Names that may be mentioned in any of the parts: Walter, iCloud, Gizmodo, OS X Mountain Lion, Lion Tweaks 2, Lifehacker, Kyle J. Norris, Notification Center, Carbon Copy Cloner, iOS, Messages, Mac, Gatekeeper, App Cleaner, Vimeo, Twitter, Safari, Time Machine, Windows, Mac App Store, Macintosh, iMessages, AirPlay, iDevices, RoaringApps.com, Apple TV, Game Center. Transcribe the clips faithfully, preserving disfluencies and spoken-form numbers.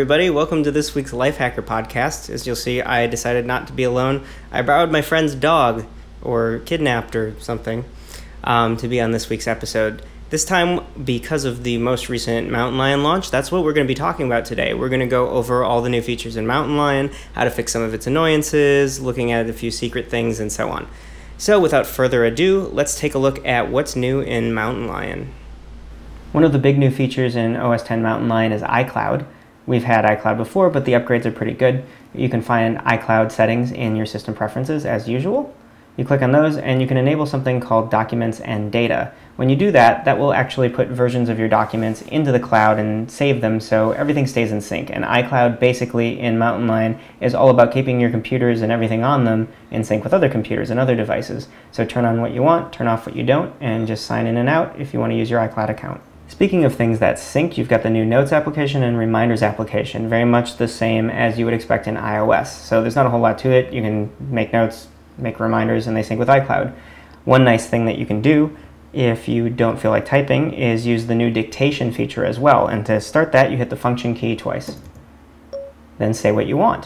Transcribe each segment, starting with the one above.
everybody. Welcome to this week's Lifehacker podcast. As you'll see, I decided not to be alone. I borrowed my friend's dog, or kidnapped or something, um, to be on this week's episode. This time, because of the most recent Mountain Lion launch, that's what we're going to be talking about today. We're going to go over all the new features in Mountain Lion, how to fix some of its annoyances, looking at a few secret things, and so on. So without further ado, let's take a look at what's new in Mountain Lion. One of the big new features in O S X Mountain Lion is iCloud. We've had iCloud before, but the upgrades are pretty good. You can find iCloud settings in your system preferences as usual. You click on those and you can enable something called documents and data. When you do that, that will actually put versions of your documents into the cloud and save them so everything stays in sync. And iCloud basically in Mountain Lion is all about keeping your computers and everything on them in sync with other computers and other devices. So turn on what you want, turn off what you don't, and just sign in and out if you want to use your iCloud account. Speaking of things that sync, you've got the new Notes application and Reminders application, very much the same as you would expect in iOS. So there's not a whole lot to it. You can make notes, make reminders, and they sync with iCloud. One nice thing that you can do if you don't feel like typing is use the new dictation feature as well, and to start that you hit the function key twice. Then say what you want.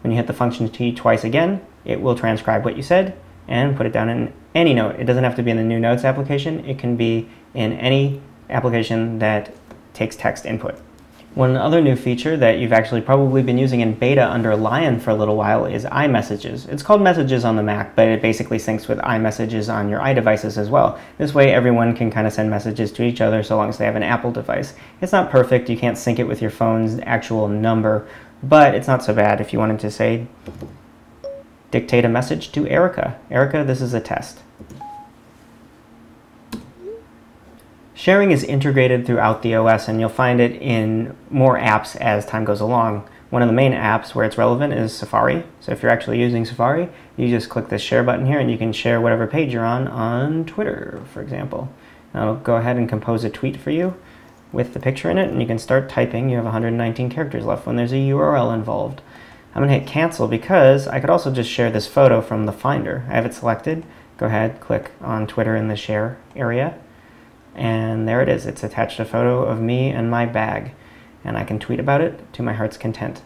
When you hit the function key twice again, it will transcribe what you said and put it down in any note. It doesn't have to be in the new Notes application, it can be in any application that takes text input. One other new feature that you've actually probably been using in beta under Lion for a little while is iMessages. It's called Messages on the Mac, but it basically syncs with iMessages on your iDevices as well. This way everyone can kind of send messages to each other so long as they have an Apple device. It's not perfect, you can't sync it with your phone's actual number, but it's not so bad if you wanted to, say, dictate a message to Erica. Erica, this is a test. Sharing is integrated throughout the O S, and you'll find it in more apps as time goes along. One of the main apps where it's relevant is Safari. So if you're actually using Safari, you just click this share button here and you can share whatever page you're on on Twitter, for example. Now go ahead and compose a tweet for you with the picture in it, and you can start typing. You have one hundred nineteen characters left when there's a U R L involved. I'm going to hit cancel because I could also just share this photo from the Finder. I have it selected. Go ahead, click on Twitter in the share area. And there it is. It's attached a photo of me and my bag, and I can tweet about it to my heart's content.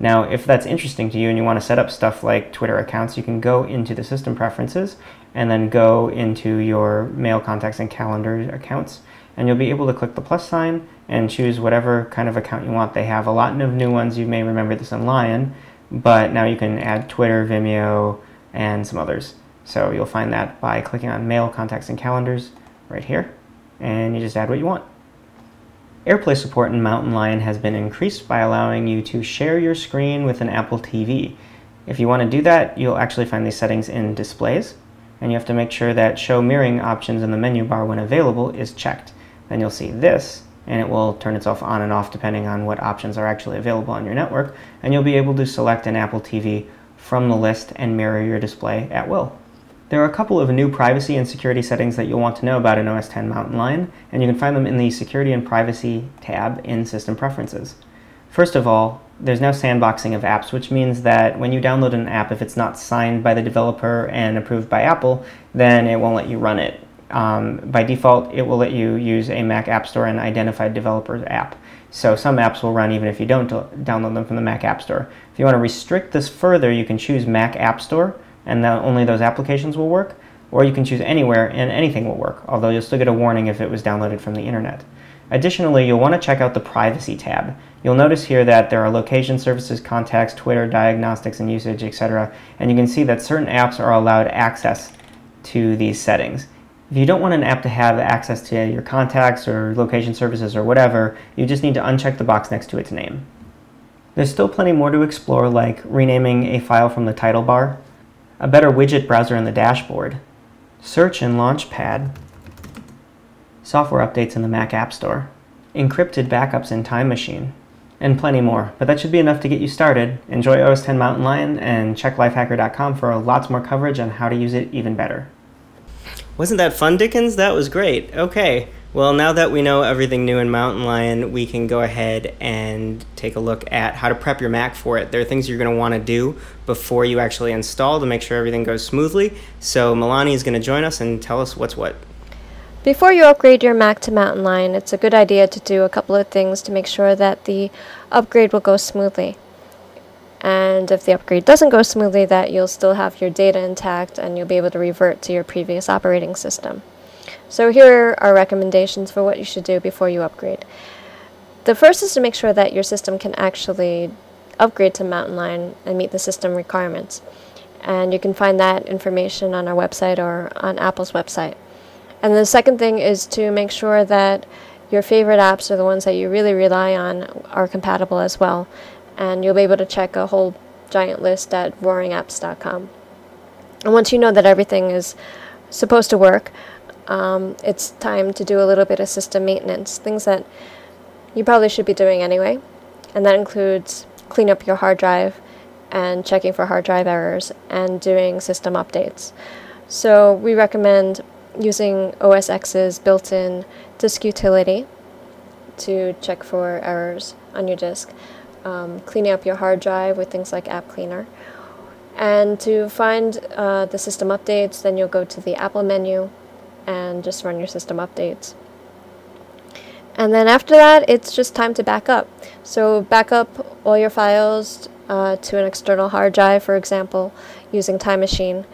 Now, if that's interesting to you and you want to set up stuff like Twitter accounts, you can go into the system preferences and then go into your mail, contacts, and calendar accounts, and you'll be able to click the plus sign and choose whatever kind of account you want. They have a lot of new ones. You may remember this in Lion, but now you can add Twitter, Vimeo, and some others. So you'll find that by clicking on mail, contacts, and calendars right here. And you just add what you want. AirPlay support in Mountain Lion has been increased by allowing you to share your screen with an Apple T V. If you want to do that, you'll actually find these settings in Displays, and you have to make sure that Show Mirroring options in the menu bar when available is checked. Then you'll see this, and it will turn itself on and off depending on what options are actually available on your network, and you'll be able to select an Apple T V from the list and mirror your display at will. There are a couple of new privacy and security settings that you'll want to know about in O S X Mountain Lion, and you can find them in the Security and Privacy tab in System Preferences. First of all, there's now sandboxing of apps, which means that when you download an app, if it's not signed by the developer and approved by Apple, then it won't let you run it. Um, by default, it will let you use a Mac App Store and Identified Developers app. So some apps will run even if you don't download them from the Mac App Store. If you want to restrict this further, you can choose Mac App Store, and only those applications will work, or you can choose anywhere and anything will work, although you'll still get a warning if it was downloaded from the internet. Additionally, you'll want to check out the Privacy tab. You'll notice here that there are location, services, contacts, Twitter, diagnostics, and usage, et cetera, and you can see that certain apps are allowed access to these settings. If you don't want an app to have access to your contacts or location services or whatever, you just need to uncheck the box next to its name. There's still plenty more to explore, like renaming a file from the title bar, a better widget browser in the dashboard, search in Launchpad, software updates in the Mac App Store, encrypted backups in Time Machine, and plenty more. But that should be enough to get you started. Enjoy O S X Mountain Lion and check lifehacker dot com for lots more coverage on how to use it even better. Wasn't that fun, Dickens? That was great. Okay, well now that we know everything new in Mountain Lion, we can go ahead and take a look at how to prep your Mac for it. There are things you're going to want to do before you actually install to make sure everything goes smoothly. So Milani is going to join us and tell us what's what. Before you upgrade your Mac to Mountain Lion, it's a good idea to do a couple of things to make sure that the upgrade will go smoothly. And if the upgrade doesn't go smoothly, that you'll still have your data intact and you'll be able to revert to your previous operating system. So here are recommendations for what you should do before you upgrade. The first is to make sure that your system can actually upgrade to Mountain Lion and meet the system requirements. And you can find that information on our website or on Apple's website. And the second thing is to make sure that your favorite apps, or the ones that you really rely on, are compatible as well. And you'll be able to check a whole giant list at roaring apps dot com. And once you know that everything is supposed to work, um, it's time to do a little bit of system maintenance, things that you probably should be doing anyway. And that includes cleaning up your hard drive and checking for hard drive errors and doing system updates. So we recommend using O S X's built-in disk utility to check for errors on your disk, um, cleaning up your hard drive with things like App Cleaner. And to find uh, the system updates, then you'll go to the Apple menu and just run your system updates. And then after that, it's just time to back up. So back up all your files uh, to an external hard drive, for example, using Time Machine.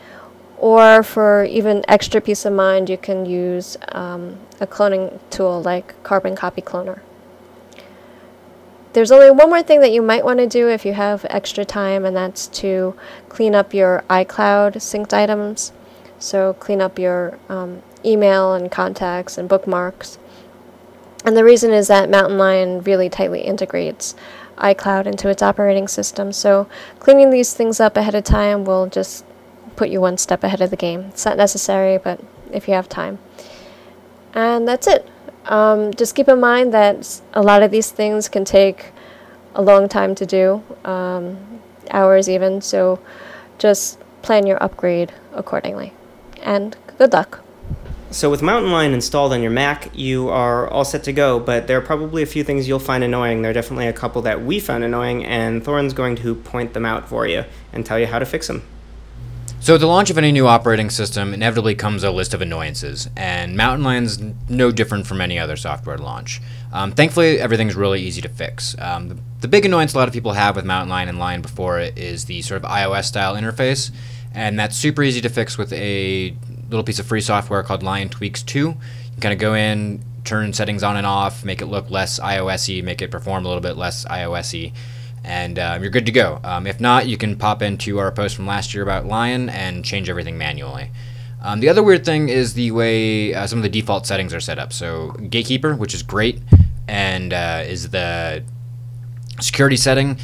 Or for even extra peace of mind, you can use um, a cloning tool like Carbon Copy Cloner. There's only one more thing that you might want to do if you have extra time, and that's to clean up your iCloud synced items. So clean up your um, email and contacts and bookmarks. And the reason is that Mountain Lion really tightly integrates iCloud into its operating system. So cleaning these things up ahead of time will just put you one step ahead of the game. It's not necessary, but if you have time. And that's it. Um, just keep in mind that a lot of these things can take a long time to do, um, hours even, so just plan your upgrade accordingly. And good luck. So with Mountain Lion installed on your Mac, you are all set to go, but there are probably a few things you'll find annoying. There are definitely a couple that we found annoying, and Thorin's going to point them out for you and tell you how to fix them. So at the launch of any new operating system, inevitably comes a list of annoyances, and Mountain Lion's no different from any other software launch. Um, thankfully, everything's really easy to fix. Um, the, the big annoyance a lot of people have with Mountain Lion and Lion before it is the sort of iOS-style interface, and that's super easy to fix with a little piece of free software called Lion Tweaks two. You kind of go in, turn settings on and off, make it look less iOS-y, make it perform a little bit less iOS-y. And um, you're good to go. Um, if not, you can pop into our post from last year about Lion and change everything manually. Um, the other weird thing is the way uh, some of the default settings are set up. So Gatekeeper, which is great, and uh, is the security setting.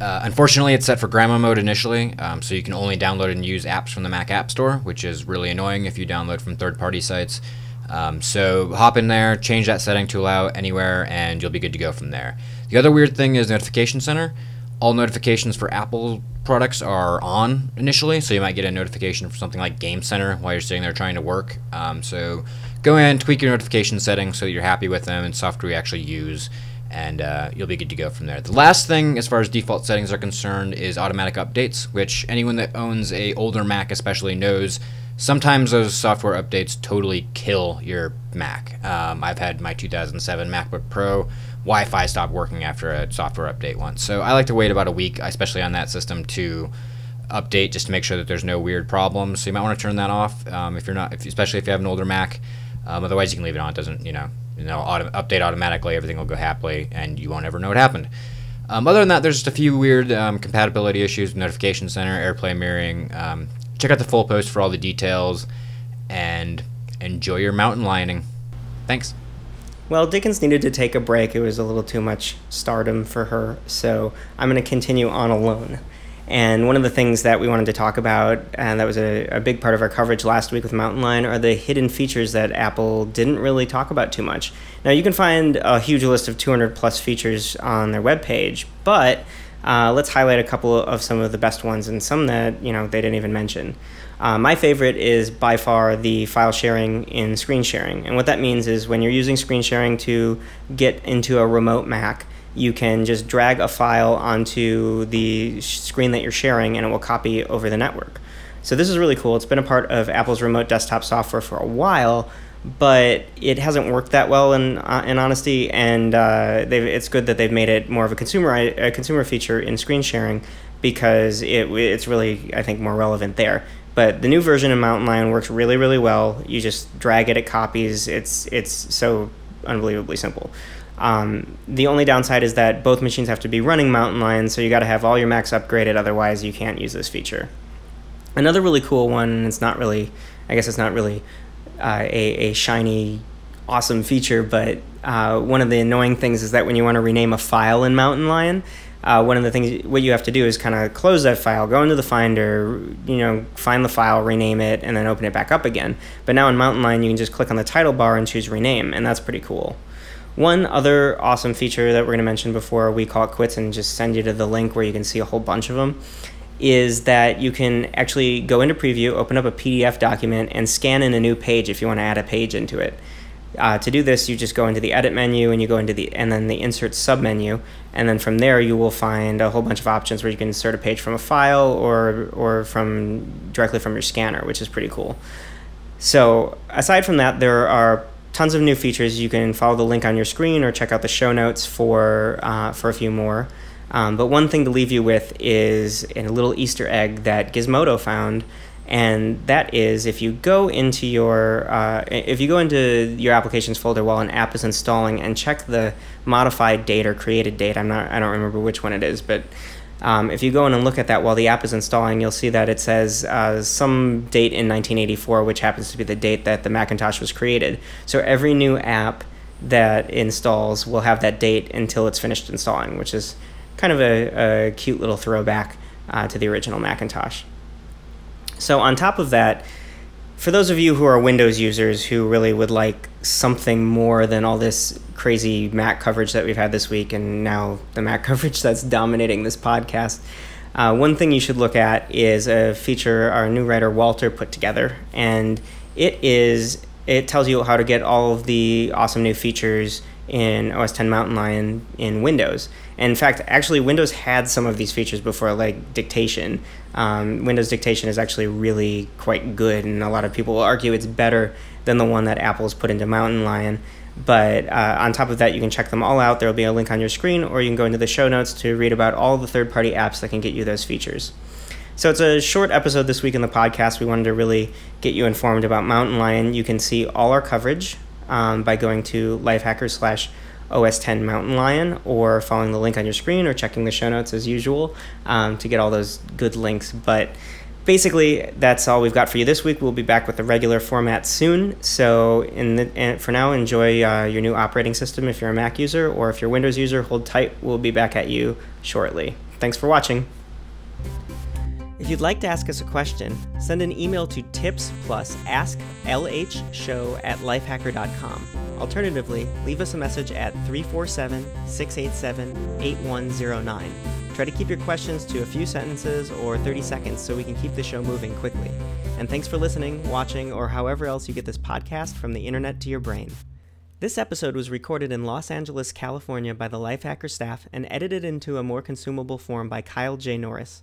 Uh, unfortunately, it's set for grandma mode initially, um, so you can only download and use apps from the Mac App Store, which is really annoying if you download from third-party sites. Um, so hop in there, change that setting to allow anywhere, and you'll be good to go from there. The other weird thing is Notification Center. All notifications for Apple products are on initially, so you might get a notification for something like Game Center while you're sitting there trying to work. Um, so go in, tweak your notification settings so that you're happy with them and software you actually use, and uh, you'll be good to go from there. The last thing, as far as default settings are concerned, is automatic updates, which anyone that owns a older Mac especially knows. Sometimes those software updates totally kill your Mac. Um, I've had my two thousand seven MacBook Pro Wi-Fi stopped working after a software update once. So I like to wait about a week, especially on that system, to update just to make sure that there's no weird problems. So you might want to turn that off um, if you're not, if, especially if you have an older Mac. Um, otherwise, you can leave it on. It doesn't, you know, you know, auto update automatically. Everything will go happily, and you won't ever know what happened. Um, other than that, there's just a few weird um, compatibility issues with Notification Center, AirPlay mirroring. Um, check out the full post for all the details, and enjoy your mountain lioning. Thanks. Well, Dickens needed to take a break. It was a little too much stardom for her, so I'm going to continue on alone. And one of the things that we wanted to talk about, and that was a, a big part of our coverage last week with Mountain Lion, are the hidden features that Apple didn't really talk about too much. Now, you can find a huge list of two hundred plus features on their webpage, but uh, let's highlight a couple of some of the best ones and some that, you know, they didn't even mention. Uh, my favorite is by far the file sharing in screen sharing. And what that means is when you're using screen sharing to get into a remote Mac, you can just drag a file onto the screen that you're sharing and it will copy over the network. So this is really cool. It's been a part of Apple's remote desktop software for a while, but it hasn't worked that well in uh, in honesty. And uh, it's good that they've made it more of a consumer a consumer feature in screen sharing, because it it's really, I think, more relevant there. But the new version of Mountain Lion works really, really well. You just drag it, it copies. It's it's so unbelievably simple. Um, the only downside is that both machines have to be running Mountain Lion, so you got to have all your Macs upgraded, otherwise you can't use this feature. Another really cool one, and it's not really, I guess it's not really uh, a, a shiny, awesome feature, but uh, one of the annoying things is that when you want to rename a file in Mountain Lion, uh, one of the things, what you have to do is kind of close that file, go into the Finder, you know, find the file, rename it, and then open it back up again. But now in Mountain Lion, you can just click on the title bar and choose rename, and that's pretty cool. One other awesome feature that we're going to mention before we call it quits and just send you to the link where you can see a whole bunch of them is that you can actually go into preview, open up a P D F document, and scan in a new page if you want to add a page into it. Uh, to do this, you just go into the edit menu and you go into the and then the insert submenu, and then from there you will find a whole bunch of options where you can insert a page from a file or or from directly from your scanner, which is pretty cool. So aside from that, there are tons of new features. You can follow the link on your screen or check out the show notes for, uh, for a few more. Um, but one thing to leave you with is a little Easter egg that Gizmodo found, and that is if you go into your uh, if you go into your applications folder while an app is installing and check the modified date or created date. I'm not I don't remember which one it is, but um, if you go in and look at that while the app is installing, you'll see that it says uh, some date in nineteen eighty-four, which happens to be the date that the Macintosh was created. So every new app that installs will have that date until it's finished installing, which is kind of a, a cute little throwback uh, to the original Macintosh. So on top of that, for those of you who are Windows users who really would like something more than all this crazy Mac coverage that we've had this week and now the Mac coverage that's dominating this podcast, uh, one thing you should look at is a feature our new writer Walter put together, and it is it tells you how to get all of the awesome new features in O S X Mountain Lion in Windows. And in fact, actually, Windows had some of these features before, like dictation. Um, Windows dictation is actually really quite good, and a lot of people will argue it's better than the one that Apple's put into Mountain Lion. But uh, on top of that, you can check them all out. There'll be a link on your screen, or you can go into the show notes to read about all the third-party apps that can get you those features. So it's a short episode this week in the podcast. We wanted to really get you informed about Mountain Lion. You can see all our coverage Um, by going to Lifehacker slash O S X Mountain Lion, or following the link on your screen, or checking the show notes as usual um, to get all those good links. But basically, that's all we've got for you this week. We'll be back with the regular format soon. So in the, and for now, enjoy uh, your new operating system if you're a Mac user, or if you're a Windows user, hold tight. We'll be back at you shortly. Thanks for watching. If you'd like to ask us a question, send an email to tips plus asklhshow at lifehacker dot com. Alternatively, leave us a message at three four seven, six eight seven, eight one zero nine. Try to keep your questions to a few sentences or thirty seconds so we can keep the show moving quickly. And thanks for listening, watching, or however else you get this podcast from the internet to your brain. This episode was recorded in Los Angeles, California by the Lifehacker staff and edited into a more consumable form by Kyle J. Norris.